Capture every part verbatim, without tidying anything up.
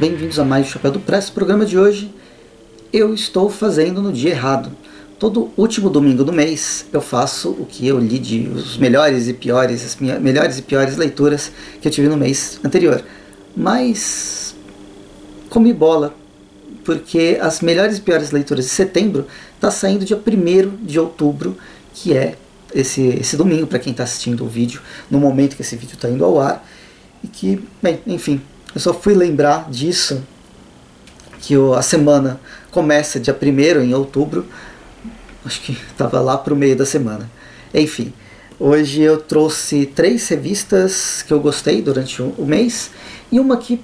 Bem-vindos a mais o Chapéu do Presto. O programa de hoje eu estou fazendo no dia errado. Todo último domingo do mês eu faço o que eu li de os melhores e piores, as minhas melhores e piores leituras que eu tive no mês anterior. Mas comi bola, porque as melhores e piores leituras de setembro está saindo dia primeiro de outubro, que é esse, esse domingo, para quem está assistindo o vídeo, no momento que esse vídeo está indo ao ar. E que, bem, enfim, eu só fui lembrar disso, que eu, a semana começa dia primeiro em outubro, acho que estava lá para o meio da semana. Enfim, hoje eu trouxe três revistas que eu gostei durante o mês, e uma que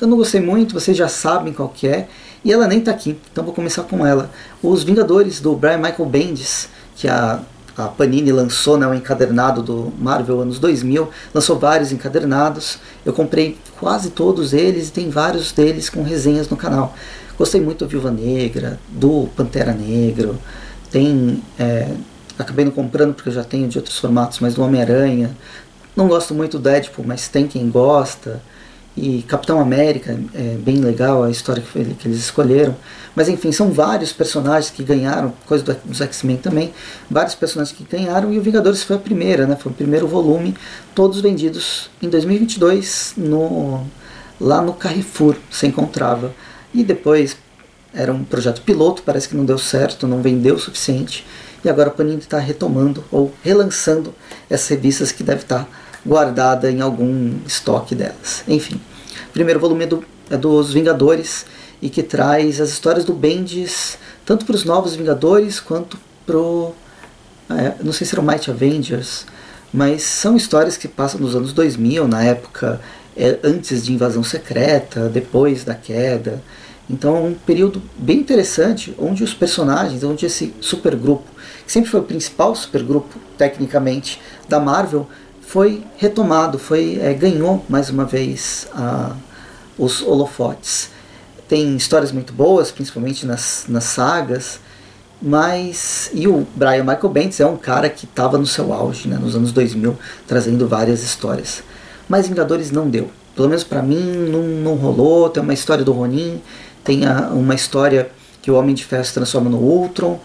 eu não gostei muito, vocês já sabem qual que é, e ela nem está aqui, então vou começar com ela. Os Vingadores, do Brian Michael Bendis, que a... A Panini lançou, né, um encadernado do Marvel anos dois mil, lançou vários encadernados, eu comprei quase todos eles e tem vários deles com resenhas no canal. Gostei muito da Viúva Negra, do Pantera Negro, tem, é, acabei não comprando porque eu já tenho de outros formatos, mas do Homem-Aranha. Não gosto muito do Deadpool, mas tem quem gosta. E Capitão América, é bem legal a história que, foi, que eles escolheram. Mas enfim, são vários personagens que ganharam, coisa do, dos X-Men também, vários personagens que ganharam, e o Vingadores foi a primeira, né? Foi o primeiro volume, todos vendidos em dois mil e vinte e dois, no, lá no Carrefour, se encontrava. E depois era um projeto piloto, parece que não deu certo, não vendeu o suficiente, e agora a Panini está retomando, ou relançando essas revistas que deve estar... Tá guardada em algum estoque delas. Enfim, o primeiro volume é, do, é dos Vingadores, e que traz as histórias do Bendis, tanto para os novos Vingadores quanto pro... É, não sei se era o Might Avengers, mas são histórias que passam nos anos dois mil, na época é, antes de Invasão Secreta, depois da queda. Então é um período bem interessante, onde os personagens, onde esse supergrupo, que sempre foi o principal supergrupo, tecnicamente, da Marvel, foi retomado, foi, é, ganhou mais uma vez a, os holofotes. Tem histórias muito boas, principalmente nas, nas sagas, mas... E o Brian Michael Bendis é um cara que estava no seu auge, né, nos anos dois mil, trazendo várias histórias. Mas Vingadores não deu. Pelo menos para mim não, não rolou. Tem uma história do Ronin, tem a, uma história que o Homem de Ferro se transforma no Ultron,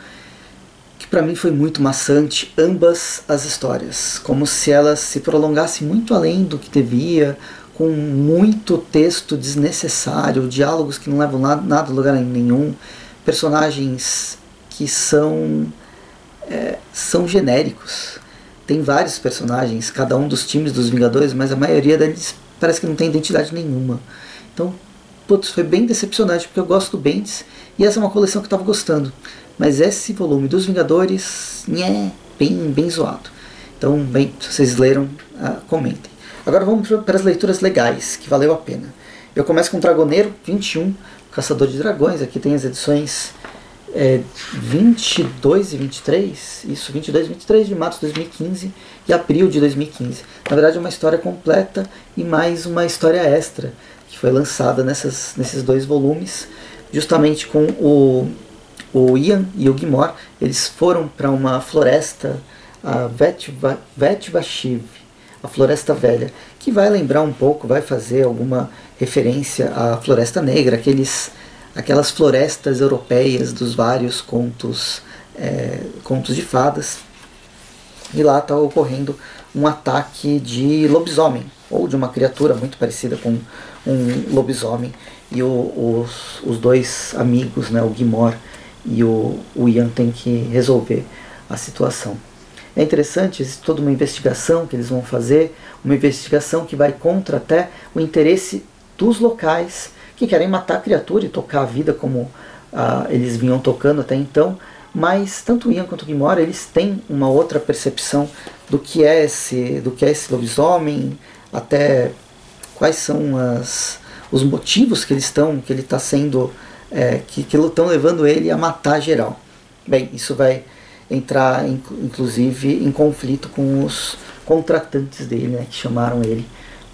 que para mim foi muito maçante, ambas as histórias, como se elas se prolongassem muito além do que devia, com muito texto desnecessário, diálogos que não levam nada a lugar nenhum, personagens que são, é, são genéricos. Tem vários personagens, cada um dos times dos Vingadores, mas a maioria deles parece que não tem identidade nenhuma. Então, putz, foi bem decepcionante, porque eu gosto do Bendis, e essa é uma coleção que eu estava gostando. Mas esse volume dos Vingadores é bem, bem zoado. Então, bem, se vocês leram, ah, comentem. Agora vamos para as leituras legais, que valeu a pena. Eu começo com Dragoneiro vinte e um, Caçador de Dragões. Aqui tem as edições é, vinte e dois e vinte e três. Isso, vinte e dois e vinte e três de março de dois mil e quinze e abril de dois mil e quinze. Na verdade é uma história completa e mais uma história extra, que foi lançada nessas, nesses dois volumes, justamente com o... O Ian e o Gimor, eles foram para uma floresta, a Vetvashiv, a Floresta Velha, que vai lembrar um pouco, vai fazer alguma referência à Floresta Negra, aqueles, aquelas florestas europeias dos vários contos, é, contos de fadas. E lá está ocorrendo um ataque de lobisomem, ou de uma criatura muito parecida com um lobisomem. E o, os, os dois amigos, né, o Gimor e o, o Ian, tem que resolver a situação. É interessante, existe toda uma investigação que eles vão fazer, uma investigação que vai contra até o interesse dos locais, que querem matar a criatura e tocar a vida como ah, eles vinham tocando até então, mas tanto o Ian quanto o Gimora, eles têm uma outra percepção do que é esse, do que é esse lobisomem, até quais são as, os motivos que eles estão, que ele está sendo... É, que estão levando ele a matar geral. Bem, isso vai entrar in, inclusive em conflito com os contratantes dele, né, que chamaram ele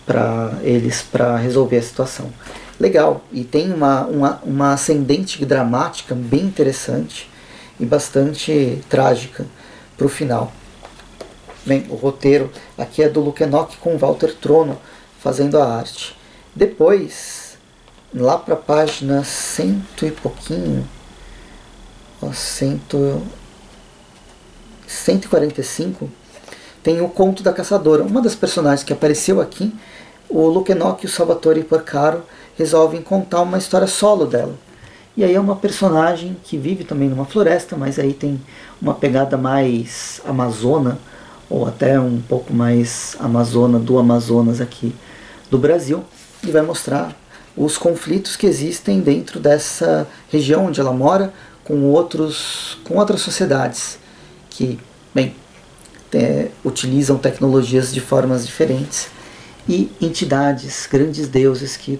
pra, eles para resolver a situação. Legal, e tem uma, uma, uma ascendente dramática bem interessante e bastante trágica para o final. Bem, o roteiro aqui é do Luke Enoch com Walter Trono fazendo a arte. Depois... lá para a página cento e pouquinho, ó, cento, cento e quarenta e cinco, tem o Conto da Caçadora. Uma das personagens que apareceu aqui, o Luke Enoch, o Salvatore e Porcaro resolvem contar uma história solo dela. E aí é uma personagem que vive também numa floresta, mas aí tem uma pegada mais amazona, ou até um pouco mais amazona do Amazonas aqui do Brasil, e vai mostrar os conflitos que existem dentro dessa região onde ela mora, com, outros, com outras sociedades que, bem, é, utilizam tecnologias de formas diferentes, e entidades, grandes deuses que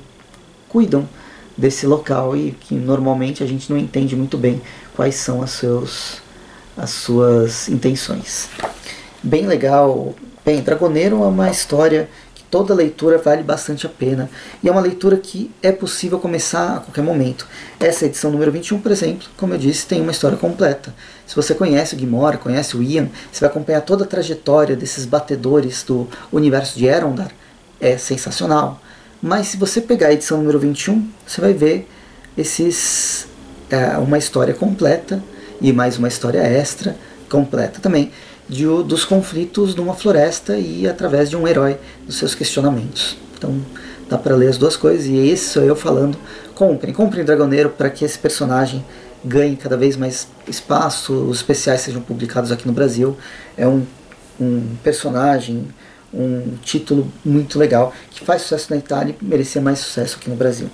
cuidam desse local e que normalmente a gente não entende muito bem quais são as, seus, as suas intenções. Bem legal. Bem, Dragoneiro é uma história que toda leitura vale bastante a pena, e é uma leitura que é possível começar a qualquer momento. Essa edição número vinte e um, por exemplo, como eu disse, tem uma história completa. Se você conhece o Gimor, conhece o Ian, você vai acompanhar toda a trajetória desses batedores do universo de Erondar. É sensacional. Mas se você pegar a edição número vinte e um, você vai ver esses, é, uma história completa e mais uma história extra completa também, de, dos conflitos numa floresta e através de um herói, dos seus questionamentos. Então dá para ler as duas coisas, e esse sou eu falando, comprem, comprem Dragoneiro para que esse personagem ganhe cada vez mais espaço, os especiais sejam publicados aqui no Brasil. É um, um personagem... um título muito legal, que faz sucesso na Itália e merecia mais sucesso aqui no Brasil.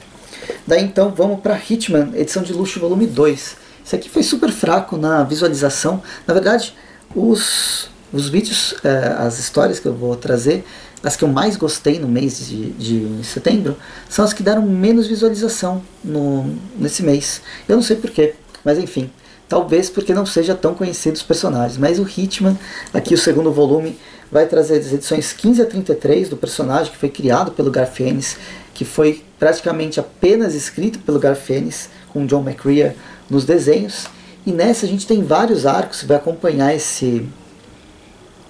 Daí então vamos para Hitman, edição de luxo volume dois. Isso aqui foi super fraco na visualização. Na verdade, os, os vídeos, é, as histórias que eu vou trazer, as que eu mais gostei no mês de, de setembro, são as que deram menos visualização no, nesse mês. Eu não sei porquê, mas enfim. Talvez porque não seja tão conhecido os personagens, mas o Hitman, aqui o segundo volume, vai trazer as edições quinze a trinta e três do personagem, que foi criado pelo Garth Ennis, que foi praticamente apenas escrito pelo Garth Ennis, com John McCrea nos desenhos. E nessa a gente tem vários arcos, vai acompanhar esse...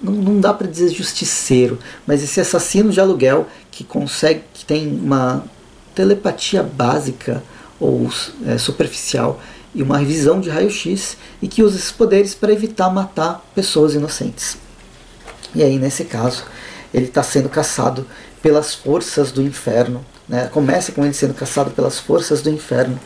Não, não dá para dizer justiceiro, mas esse assassino de aluguel que consegue, que tem uma telepatia básica ou é, superficial, e uma revisão de raio-x, e que usa esses poderes para evitar matar pessoas inocentes. E aí, nesse caso, ele está sendo caçado pelas forças do inferno, né? Começa com ele sendo caçado pelas forças do inferno,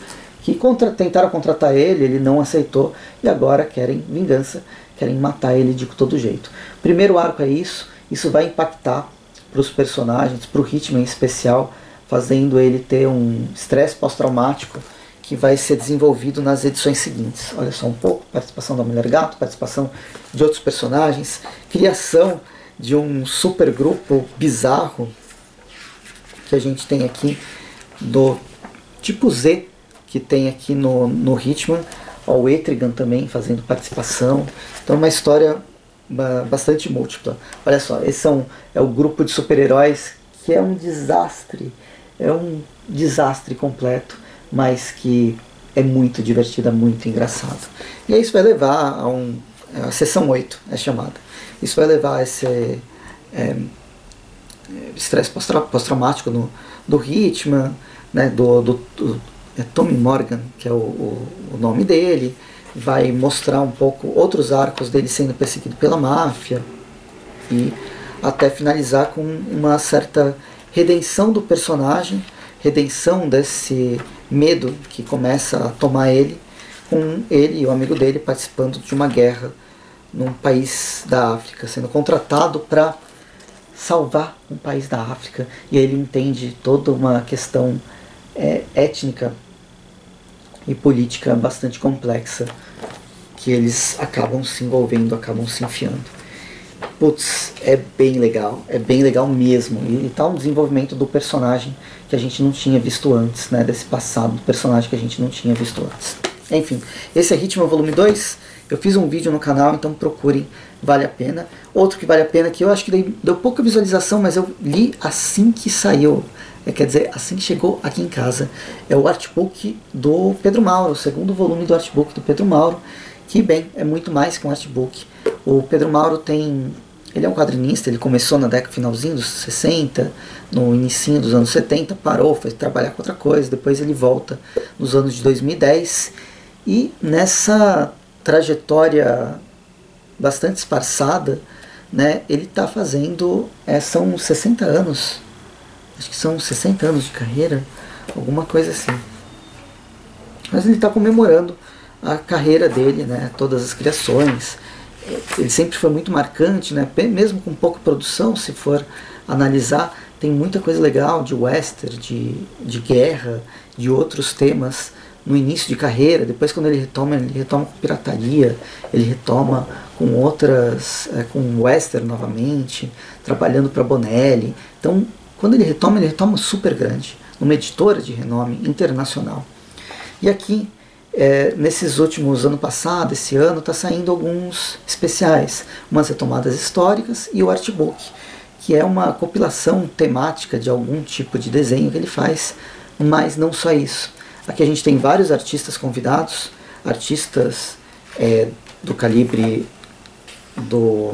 que contra tentaram contratar ele, ele não aceitou, e agora querem vingança, querem matar ele de todo jeito. Primeiro arco é isso, isso vai impactar para os personagens, para o Hitman em especial, fazendo ele ter um estresse pós-traumático, que vai ser desenvolvido nas edições seguintes. Olha só um pouco, participação da Mulher Gato, participação de outros personagens, criação de um super grupo bizarro que a gente tem aqui do tipo Z, que tem aqui no, no Hitman, ó, o Etrigan também fazendo participação. Então uma história bastante múltipla. Olha só, esse são, é o grupo de super-heróis, que é um desastre, é um desastre completo, mas que é muito divertida, muito engraçada. E isso vai levar a um... a sessão oito é chamada. Isso vai levar a esse é, estresse pós-traumático no, do Hitman, né, do, do, do é Tommy Morgan, que é o, o, o nome dele. Vai mostrar um pouco outros arcos dele sendo perseguido pela máfia, e até finalizar com uma certa redenção do personagem, redenção desse medo que começa a tomar ele, com ele e o amigo dele participando de uma guerra num país da África, sendo contratado para salvar um país da África, e ele entende toda uma questão é, étnica e política bastante complexa, que eles acabam se envolvendo, acabam se enfiando. Putz, é bem legal, é bem legal mesmo, e tá um desenvolvimento do personagem que a gente não tinha visto antes, né, desse passado do personagem que a gente não tinha visto antes. Enfim, esse é Hitman volume dois, eu fiz um vídeo no canal, então procurem, vale a pena. Outro que vale a pena, que eu acho que dei, deu pouca visualização, mas eu li assim que saiu, é, quer dizer, assim que chegou aqui em casa, é o artbook do Pedro Mauro, o segundo volume do artbook do Pedro Mauro, que bem, é muito mais que um artbook. O Pedro Mauro tem Ele é um quadrinista, ele começou na década finalzinho dos sessenta, no início dos anos setenta, parou, foi trabalhar com outra coisa, depois ele volta nos anos de dois mil e dez, e nessa trajetória bastante esparsada, né, ele está fazendo, é, são sessenta anos, acho que são sessenta anos de carreira, alguma coisa assim. Mas ele está comemorando a carreira dele, né, todas as criações. Ele sempre foi muito marcante, né? Mesmo com pouca produção, se for analisar, tem muita coisa legal de western, de, de guerra, de outros temas no início de carreira. Depois, quando ele retoma, ele retoma com pirataria, ele retoma com outras, é, com western novamente, trabalhando para Bonelli. Então, quando ele retoma, ele retoma super grande, numa editora de renome internacional. E aqui, É, nesses últimos anos passados, esse ano, está saindo alguns especiais, umas retomadas históricas e o artbook, que é uma compilação temática de algum tipo de desenho que ele faz, mas não só isso. Aqui a gente tem vários artistas convidados, artistas é, do calibre do...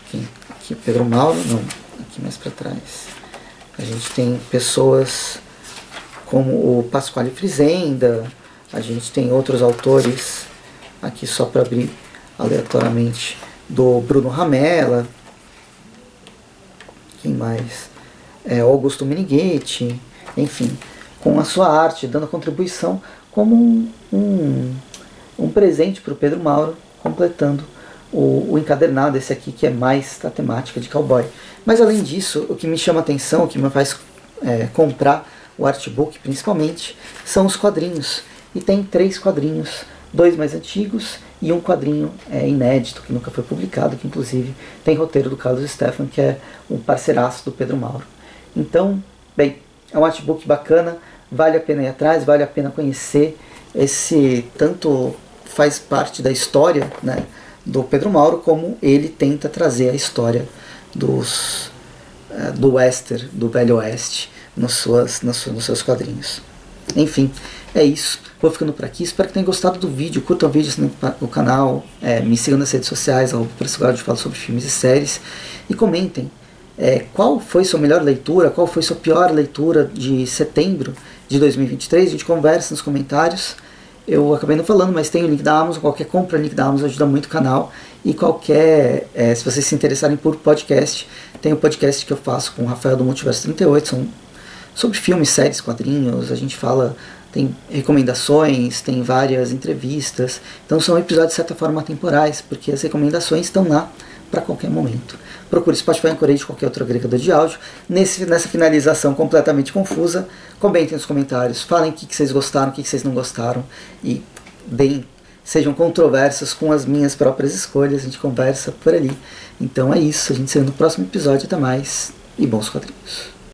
Aqui, aqui é Pedro Mauro, não, aqui mais para trás. A gente tem pessoas como o Pasquale Frizenda. A gente tem outros autores, aqui só para abrir aleatoriamente, do Bruno Ramella, quem mais? É, Augusto Meneghetti, enfim, com a sua arte, dando contribuição como um, um, um presente para o Pedro Mauro, completando o, o encadernado, esse aqui que é mais a temática de cowboy. Mas além disso, o que me chama a atenção, o que me faz é, comprar o artbook principalmente, são os quadrinhos. E tem três quadrinhos, dois mais antigos e um quadrinho é, inédito, que nunca foi publicado, que inclusive tem roteiro do Carlos Stefan, que é um parceiraço do Pedro Mauro. Então, bem, é um artbook bacana, vale a pena ir atrás, vale a pena conhecer, esse tanto faz parte da história, né, do Pedro Mauro, como ele tenta trazer a história dos, do western, do Velho Oeste, nos, suas, nos seus quadrinhos. Enfim, é isso. Vou ficando por aqui. Espero que tenham gostado do vídeo. Curtam o vídeo, assinem o canal. É, me sigam nas redes sociais. O Porcaro fala sobre filmes e séries. E comentem é, qual foi sua melhor leitura, qual foi sua pior leitura de setembro de dois mil e vinte e três. A gente conversa nos comentários. Eu acabei não falando, mas tem o link da Amazon. Qualquer compra, link da Amazon ajuda muito o canal. E qualquer... É, se vocês se interessarem por podcast, tem o podcast que eu faço com o Rafael do Multiverso trinta e oito. São sobre filmes, séries, quadrinhos, a gente fala, tem recomendações, tem várias entrevistas. Então são episódios de certa forma atemporais, porque as recomendações estão lá para qualquer momento. Procure Spotify, Anchor de qualquer outro agregador de áudio. Nesse, nessa finalização completamente confusa, comentem nos comentários, falem o que, que vocês gostaram, o que, que vocês não gostaram. E deem, sejam controversos com as minhas próprias escolhas, a gente conversa por ali. Então é isso, a gente se vê no próximo episódio, até mais e bons quadrinhos.